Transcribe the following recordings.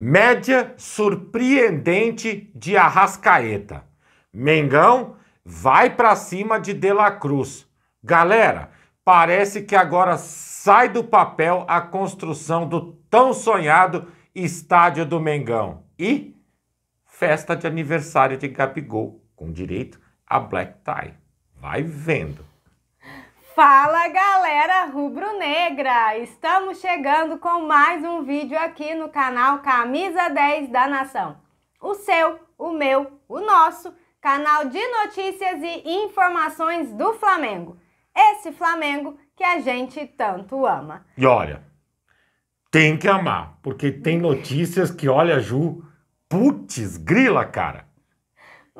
Média surpreendente de Arrascaeta. Mengão vai para cima de De La Cruz. Galera, parece que agora sai do papel a construção do tão sonhado estádio do Mengão. E festa de aniversário de Gabigol, com direito a black tie. Vai vendo. Fala, galera rubro-negra! Estamos chegando com mais um vídeo aqui no canal Camisa 10 da Nação. O seu, o meu, o nosso canal de notícias e informações do Flamengo. Esse Flamengo que a gente tanto ama. E olha, tem que amar, porque tem notícias que, olha, Ju, putz, grila, cara.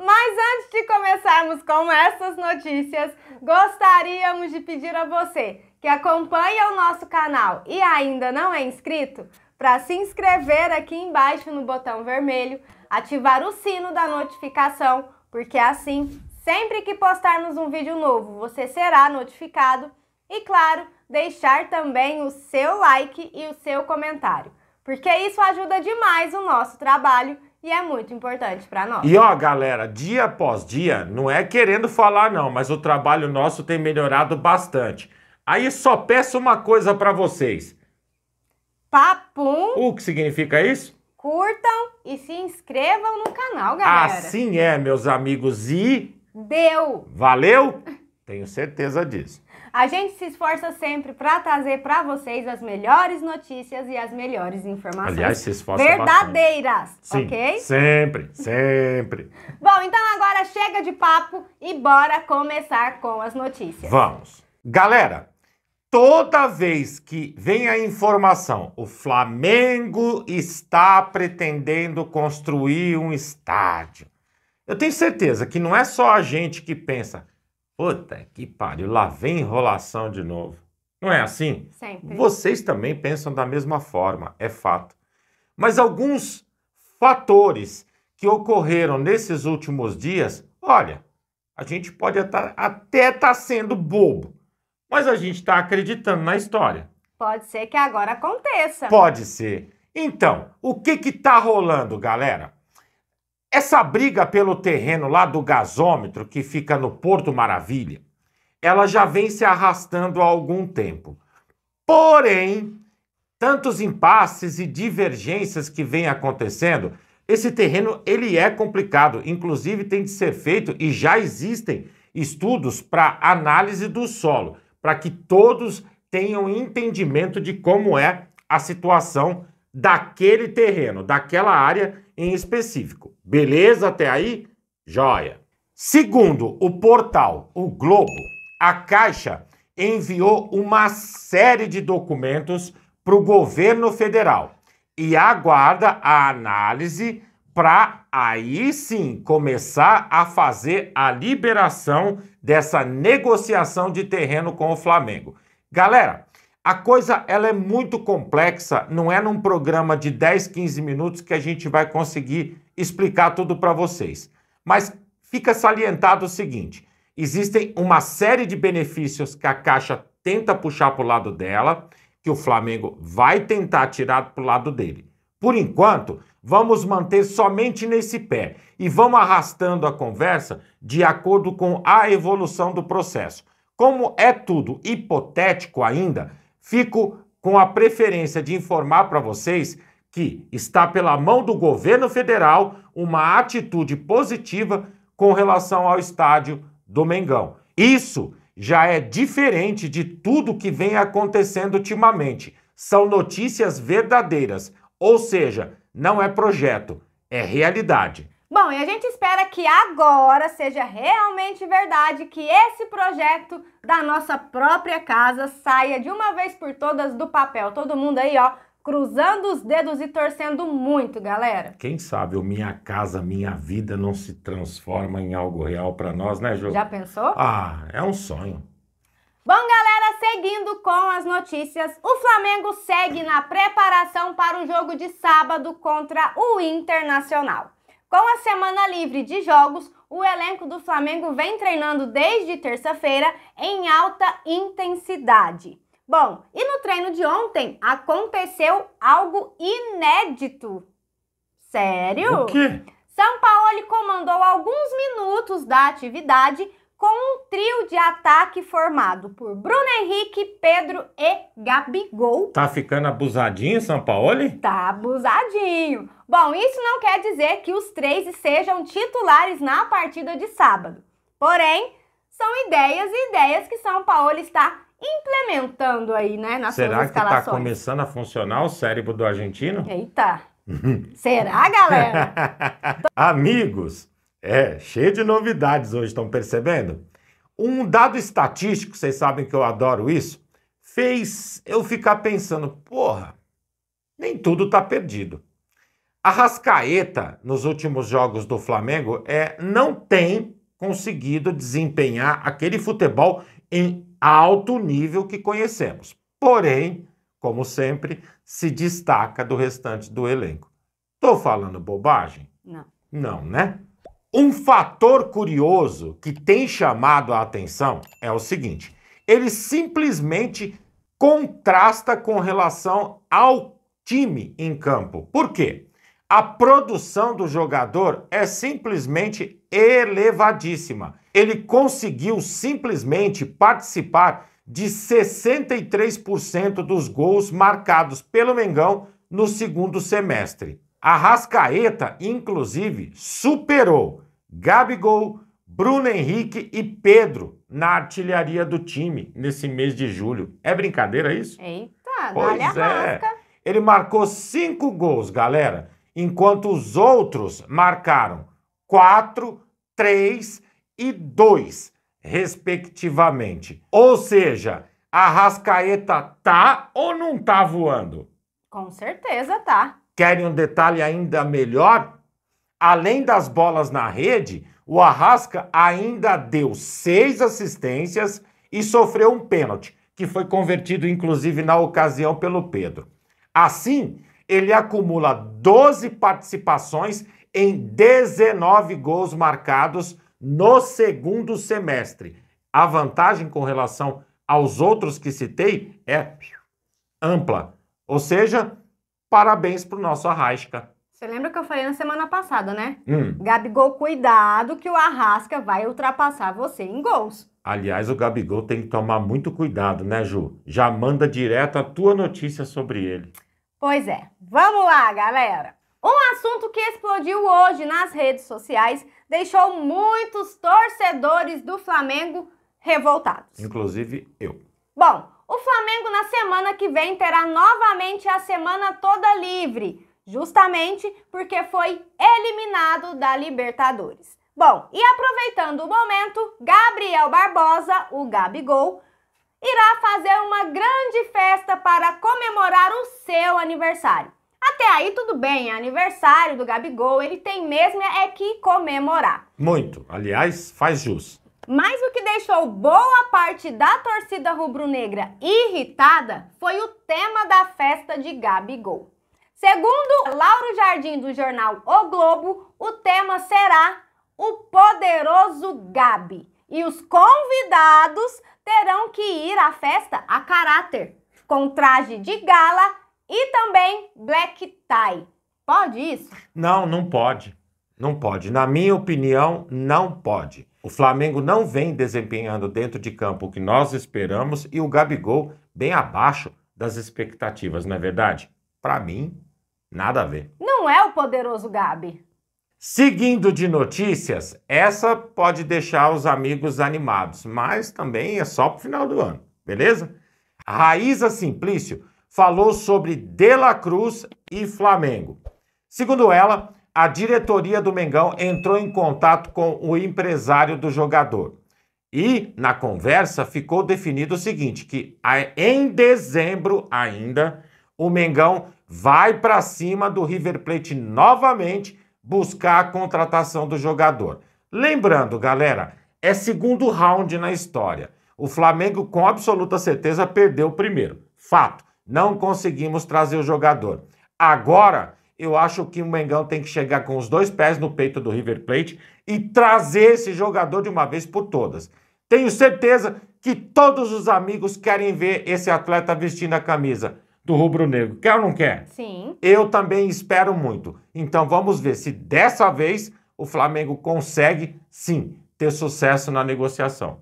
Mas antes de começarmos com essas notícias, gostaríamos de pedir a você que acompanha o nosso canal e ainda não é inscrito, para se inscrever aqui embaixo no botão vermelho, ativar o sino da notificação, porque assim, sempre que postarmos um vídeo novo, você será notificado e, claro, deixar também o seu like e o seu comentário, porque isso ajuda demais o nosso trabalho e é muito importante para nós. E ó, galera, dia após dia, não é querendo falar não, mas o trabalho nosso tem melhorado bastante. Aí só peço uma coisa para vocês. Papum! O que significa isso? Curtam e se inscrevam no canal, galera. Assim é, meus amigos, e... deu! Valeu? Tenho certeza disso. A gente se esforça sempre para trazer para vocês as melhores notícias e as melhores informações. Aliás, se esforça verdadeiras, sim, ok? Sempre, sempre. Bom, então agora chega de papo e bora começar com as notícias. Vamos. Galera, toda vez que vem a informação, o Flamengo está pretendendo construir um estádio. Eu tenho certeza que não é só a gente que pensa... puta que pariu, lá vem enrolação de novo. Não é assim? Sempre. Vocês também pensam da mesma forma, é fato. Mas alguns fatores que ocorreram nesses últimos dias, olha, a gente pode até tá sendo bobo, mas a gente tá acreditando na história. Pode ser que agora aconteça. Pode ser. Então, o que tá rolando, galera? Essa briga pelo terreno lá do gasômetro, que fica no Porto Maravilha, ela já vem se arrastando há algum tempo. Porém, tantos impasses e divergências que vêm acontecendo, esse terreno ele é complicado, inclusive tem de ser feito e já existem estudos para análise do solo, para que todos tenham entendimento de como é a situação daquele terreno, daquela área em específico. Beleza até aí? Joia! Segundo o portal O Globo, a Caixa enviou uma série de documentos para o governo federal e aguarda a análise para aí sim começar a fazer a liberação dessa negociação de terreno com o Flamengo. Galera, a coisa ela é muito complexa, não é num programa de 10, 15 minutos que a gente vai conseguir explicar tudo para vocês. Mas fica salientado o seguinte, existem uma série de benefícios que a Caixa tenta puxar para o lado dela, que o Flamengo vai tentar tirar para o lado dele. Por enquanto, vamos manter somente nesse pé e vamos arrastando a conversa de acordo com a evolução do processo. Como é tudo hipotético ainda, fico com a preferência de informar para vocês que está pela mão do governo federal uma atitude positiva com relação ao estádio do Mengão. Isso já é diferente de tudo que vem acontecendo ultimamente. São notícias verdadeiras, ou seja, não é projeto, é realidade. Bom, e a gente espera que agora seja realmente verdade que esse projeto da nossa própria casa saia de uma vez por todas do papel. Todo mundo aí, ó, cruzando os dedos e torcendo muito, galera. Quem sabe o Minha Casa, Minha Vida não se transforma em algo real pra nós, né, Ju? Já pensou? Ah, é um sonho. Bom, galera, seguindo com as notícias, o Flamengo segue na preparação para o jogo de sábado contra o Internacional. Com a semana livre de jogos, o elenco do Flamengo vem treinando desde terça-feira em alta intensidade. Bom, e no treino de ontem aconteceu algo inédito. Sério? O quê? Sampaoli comandou alguns minutos da atividade com um trio de ataque formado por Bruno Henrique, Pedro e Gabigol. Tá ficando abusadinho, Sampaoli? Tá abusadinho. Bom, isso não quer dizer que os três sejam titulares na partida de sábado. Porém, são ideias e ideias que Sampaoli está implementando aí, né, nas suas escalações. Será que tá começando a funcionar o cérebro do argentino? Eita! Será, galera? Amigos, cheio de novidades hoje, estão percebendo? Um dado estatístico, vocês sabem que eu adoro isso, fez eu ficar pensando, porra, nem tudo tá perdido. Arrascaeta, nos últimos jogos do Flamengo, não tem conseguido desempenhar aquele futebol em alto nível que conhecemos. Porém, como sempre, se destaca do restante do elenco. Tô falando bobagem? Não. Não, né? Um fator curioso que tem chamado a atenção é o seguinte: ele simplesmente contrasta com relação ao time em campo. Por quê? A produção do jogador é simplesmente elevadíssima. Ele conseguiu simplesmente participar de 63% dos gols marcados pelo Mengão no segundo semestre. Arrascaeta, inclusive, superou Gabigol, Bruno Henrique e Pedro na artilharia do time nesse mês de julho. É brincadeira isso? Eita, olha a marca. Ele marcou 5 gols, galera, enquanto os outros marcaram 4, 3 e 2. Respectivamente. Ou seja, a Arrascaeta tá ou não tá voando? Com certeza tá. Querem um detalhe ainda melhor? Além das bolas na rede, o Arrasca ainda deu 6 assistências e sofreu um pênalti, que foi convertido inclusive na ocasião pelo Pedro. Assim, ele acumula 12 participações em 19 gols marcados no segundo semestre. A vantagem com relação aos outros que citei é ampla. Ou seja, parabéns pro nosso Arrasca. Você lembra que eu falei na semana passada, né? Gabigol, cuidado que o Arrasca vai ultrapassar você em gols. Aliás, o Gabigol tem que tomar muito cuidado, né, Ju? Já manda direto a tua notícia sobre ele. Pois é. Vamos lá, galera. Um assunto que explodiu hoje nas redes sociais deixou muitos torcedores do Flamengo revoltados. Inclusive eu. Bom, o Flamengo na semana que vem terá novamente a semana toda livre, justamente porque foi eliminado da Libertadores. Bom, e aproveitando o momento, Gabriel Barbosa, o Gabigol, irá fazer uma grande festa para comemorar o seu aniversário. Até aí tudo bem, é aniversário do Gabigol, ele tem mesmo que comemorar. Muito, aliás, faz jus. Mas o que deixou boa parte da torcida rubro-negra irritada foi o tema da festa de Gabigol. Segundo Lauro Jardim do jornal O Globo, o tema será o poderoso Gabi. E os convidados terão que ir à festa a caráter, com traje de gala e também black tie. Pode isso? Não, não pode. Não pode. Na minha opinião, não pode. O Flamengo não vem desempenhando dentro de campo o que nós esperamos e o Gabigol bem abaixo das expectativas, não é verdade? Pra mim, nada a ver. Não é o poderoso Gabi. Seguindo de notícias, essa pode deixar os amigos animados, mas também é só pro final do ano, beleza? A Raíssa Simplício falou sobre De La Cruz e Flamengo. Segundo ela, a diretoria do Mengão entrou em contato com o empresário do jogador. E, na conversa, ficou definido o seguinte, que em dezembro ainda, o Mengão vai para cima do River Plate novamente buscar a contratação do jogador. Lembrando, galera, é segundo round na história. O Flamengo, com absoluta certeza, perdeu o primeiro. Fato. Não conseguimos trazer o jogador. Agora, eu acho que o Mengão tem que chegar com os 2 pés no peito do River Plate e trazer esse jogador de uma vez por todas. Tenho certeza que todos os amigos querem ver esse atleta vestindo a camisa do rubro-negro. Quer ou não quer? Sim. Eu também espero muito. Então vamos ver se dessa vez o Flamengo consegue, sim, ter sucesso na negociação.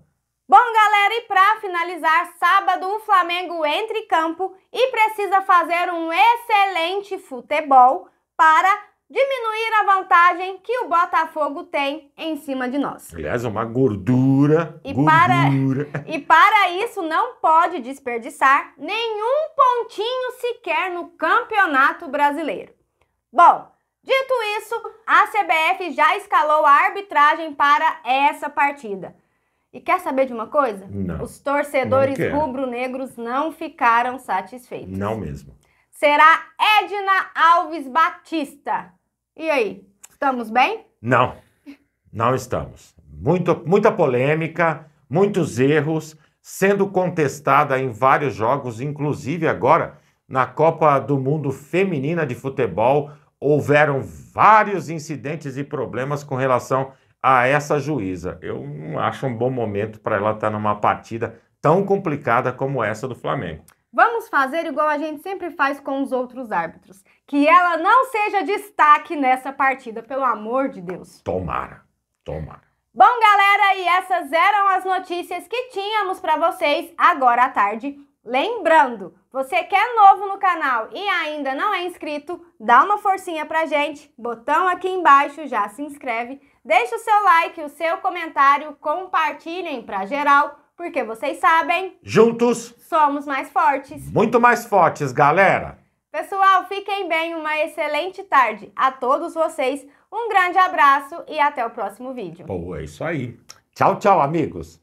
Bom, galera, e para finalizar, sábado o Flamengo entra em campo e precisa fazer um excelente futebol para diminuir a vantagem que o Botafogo tem em cima de nós. Aliás, uma gordura, E para isso não pode desperdiçar nenhum pontinho sequer no Campeonato Brasileiro. Bom, dito isso, a CBF já escalou a arbitragem para essa partida. E quer saber de uma coisa? Não. Os torcedores rubro-negros não ficaram satisfeitos. Não mesmo. Será Edina Alves Batista. E aí, estamos bem? Não, não estamos. Muita polêmica, muitos erros, sendo contestada em vários jogos, inclusive agora na Copa do Mundo Feminina de Futebol, houveram vários incidentes e problemas com relação a essa juíza. Eu não acho um bom momento para ela estar numa partida tão complicada como essa do Flamengo. Vamos fazer igual a gente sempre faz com os outros árbitros. Que ela não seja destaque nessa partida, pelo amor de Deus. Tomara, tomara. Bom, galera, e essas eram as notícias que tínhamos para vocês agora à tarde. Lembrando, você que é novo no canal e ainda não é inscrito, dá uma forcinha pra gente. Botão aqui embaixo, já se inscreve. Deixa o seu like, o seu comentário, compartilhem pra geral. Porque vocês sabem... Juntos... Somos mais fortes. Muito mais fortes, galera. Pessoal, fiquem bem. Uma excelente tarde a todos vocês. Um grande abraço e até o próximo vídeo. Pô, é isso aí. Tchau, tchau, amigos.